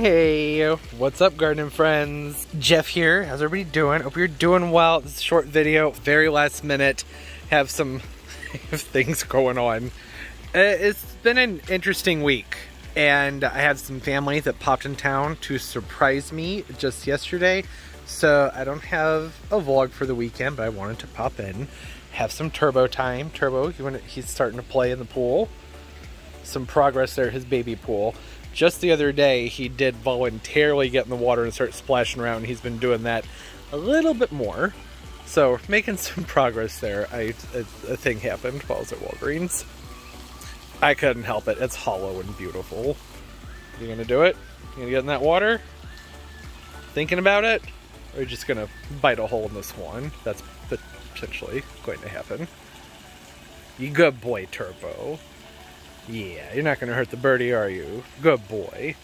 Hey, what's up gardening friends? Jeff here, how's everybody doing? Hope you're doing well. This is a short video, very last minute. Have some things going on. It's been an interesting week and I had some family that popped in town to surprise me just yesterday. So I don't have a vlog for the weekend, but I wanted to pop in, have some Turbo time. Turbo, he's starting to play in the pool. Some progress there, his baby pool. Just the other day, he did voluntarily get in the water and start splashing around. He's been doing that a little bit more. So making some progress there. A thing happened while I was at Walgreens. I couldn't help it. It's hollow and beautiful. You gonna do it? You gonna get in that water? Thinking about it? Or are you just gonna bite a hole in this one? That's potentially going to happen. You good boy, Turbo. Yeah, you're not going to hurt the birdie, are you? Good boy.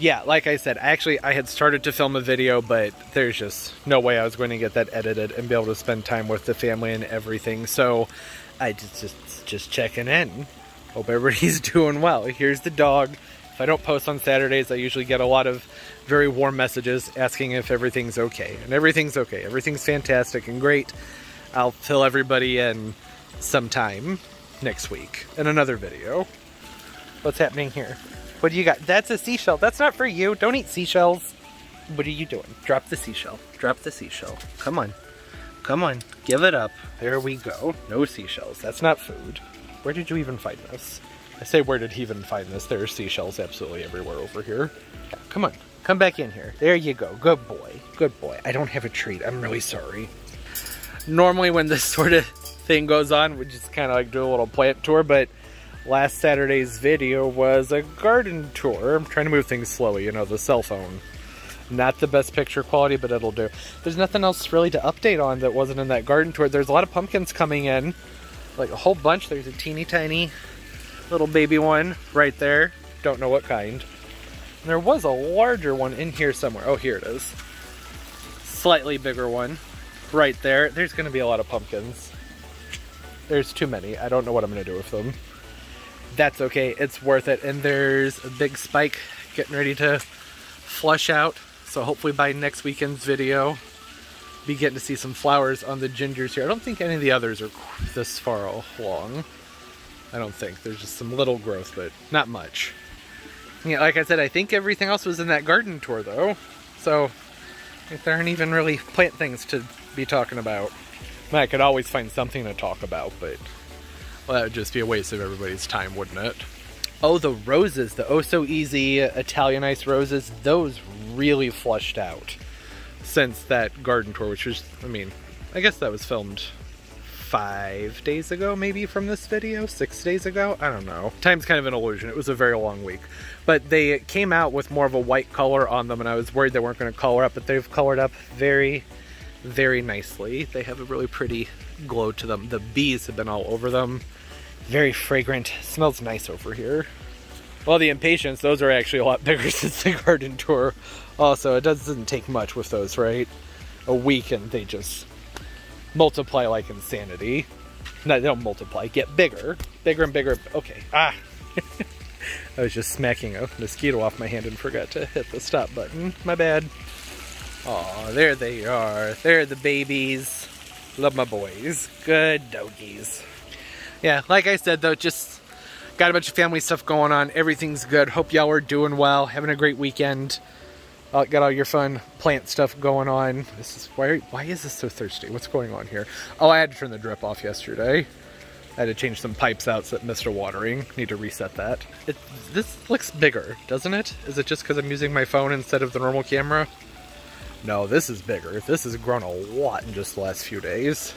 Yeah, like I said, actually, I had started to film a video, but there's just no way I was going to get that edited and be able to spend time with the family and everything. So I just checking in. Hope everybody's doing well. Here's the dog. If I don't post on Saturdays, I usually get a lot of very warm messages asking if everything's okay. And everything's okay. Everything's fantastic and great. I'll fill everybody in sometime. Next week in another video. What's happening here? What do you got? That's a seashell. That's not for you. Don't eat seashells. What are you doing? Drop the seashell. Drop the seashell. Come on. Come on. Give it up. There we go. No seashells. That's not food. Where did you even find this? I say where did he even find this? There are seashells absolutely everywhere over here. Come on. Come back in here. There you go. Good boy. Good boy. I don't have a treat. I'm really sorry. Normally when this sort of thing goes on, we just kind of like do a little plant tour, but last Saturday's video was a garden tour. I'm trying to move things slowly, you know, the cell phone. Not the best picture quality, but it'll do. There's nothing else really to update on that wasn't in that garden tour. There's a lot of pumpkins coming in, like a whole bunch. There's a teeny tiny little baby one right there. Don't know what kind. And there was a larger one in here somewhere. Oh, here it is. Slightly bigger one right there. There's going to be a lot of pumpkins. There's too many. I don't know what I'm going to do with them. That's okay. It's worth it. And there's a big spike getting ready to flush out. So hopefully by next weekend's video, be getting to see some flowers on the gingers here. I don't think any of the others are this far along. I don't think. There's just some little growth, but not much. Yeah, like I said, I think everything else was in that garden tour, though. So there aren't even really plant things to be talking about. I could always find something to talk about, but well, that would just be a waste of everybody's time, wouldn't it? Oh, the roses, the oh-so-easy Italianized roses, those really flushed out since that garden tour, which was, I mean, I guess that was filmed 5 days ago, maybe from this video, 6 days ago. I don't know. Time's kind of an illusion. It was a very long week, but they came out with more of a white color on them, and I was worried they weren't going to color up, but they've colored up very nicely. They have a really pretty glow to them. The bees have been all over them. Very fragrant. Smells nice over here. Well, the impatiens, those are actually a lot bigger since the garden tour. Also, it doesn't take much with those, right? A week and they just multiply like insanity. No, they don't multiply. Get bigger. Bigger and bigger. Okay. Ah! I was just smacking a mosquito off my hand and forgot to hit the stop button. My bad. Aw, there they are. They're the babies. Love my boys. Good doggies. Yeah, like I said, though, just got a bunch of family stuff going on. Everything's good. Hope y'all are doing well. Having a great weekend. Got all your fun plant stuff going on. This is why is this so thirsty? What's going on here? Oh, I had to turn the drip off yesterday. I had to change some pipes out so that missed watering. Need to reset that. This looks bigger, doesn't it? Is it just because I'm using my phone instead of the normal camera? No, this is bigger. This has grown a lot in just the last few days.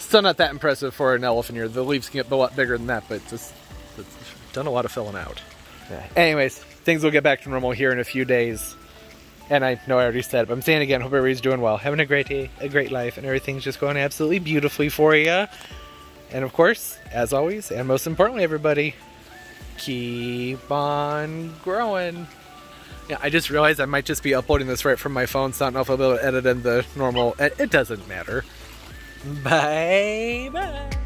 Still not that impressive for an elephant ear. The leaves can get a lot bigger than that, but it's done a lot of filling out. Yeah. Anyways, things will get back to normal here in a few days. And I know I already said it, but I'm saying it again, hope everybody's doing well. Having a great day, a great life, and everything's just going absolutely beautifully for you. And of course, as always, and most importantly, everybody, keep on growing. Yeah, I just realized I might just be uploading this right from my phone, so I don't know if I'll be able to edit in the normal. It doesn't matter. Bye-bye.